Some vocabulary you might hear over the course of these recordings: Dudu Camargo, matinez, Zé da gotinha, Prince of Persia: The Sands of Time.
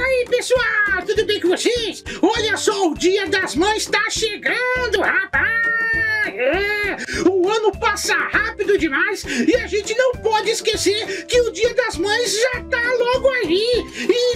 Aí pessoal, tudo bem com vocês? Olha só, o Dia das Mães tá chegando, rapaz! O ano passa rápido demais e a gente não pode esquecer que o Dia das Mães já tá logo aí!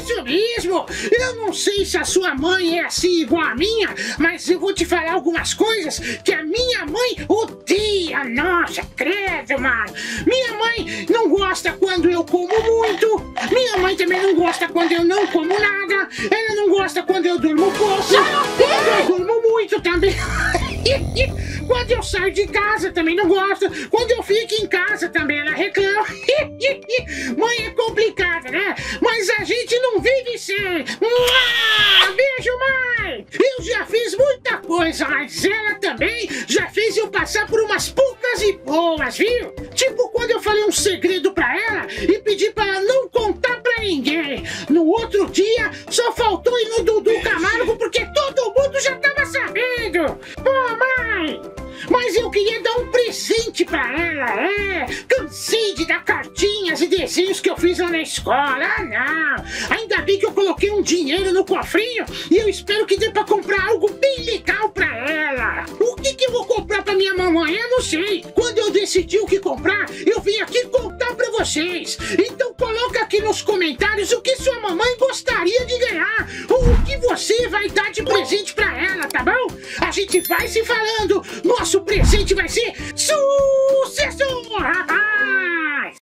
Isso mesmo! Eu não sei se a sua mãe é assim igual a minha, mas eu vou te falar algumas coisas que a minha mãe odeia! Nossa, credo, mano! Minha mãe não gosta quando eu como muito, minha mãe também não gosta quando eu não como nada, ela não gosta quando eu durmo pouco, quando eu durmo muito também. Quando eu saio de casa também não gosta, quando eu fico em casa também ela reclama. Mãe é complicada, né? Mas a gente não vive sem. Beijo, mãe! Eu já fiz muita coisa, mas ela também já fez eu passar por umas poucas e boas, viu? Tipo quando eu falei um segredo pra ela e pedi pra ela não contar pra ninguém. No outro dia só faltou ir no Dudu Camargo porque todo mundo já tava sabendo. Pô, mãe! Mas eu queria dar um presente pra ela, Cansei de dar cartinhas e desenhos que eu fiz lá na escola, não! Ainda bem que eu coloquei um dinheiro no cofrinho e eu espero que dê pra comprar algo bem legal pra ela! O que que eu vou comprar pra minha mamãe? Eu não sei! Quando eu decidi o que comprar, eu vim aqui contar pra vocês! Então coloca aqui nos comentários o que sua mamãe gostaria de ganhar! Ou o que você vai dar de presente pra ela, tá bom? A gente vai se falando! Nosso presente vai ser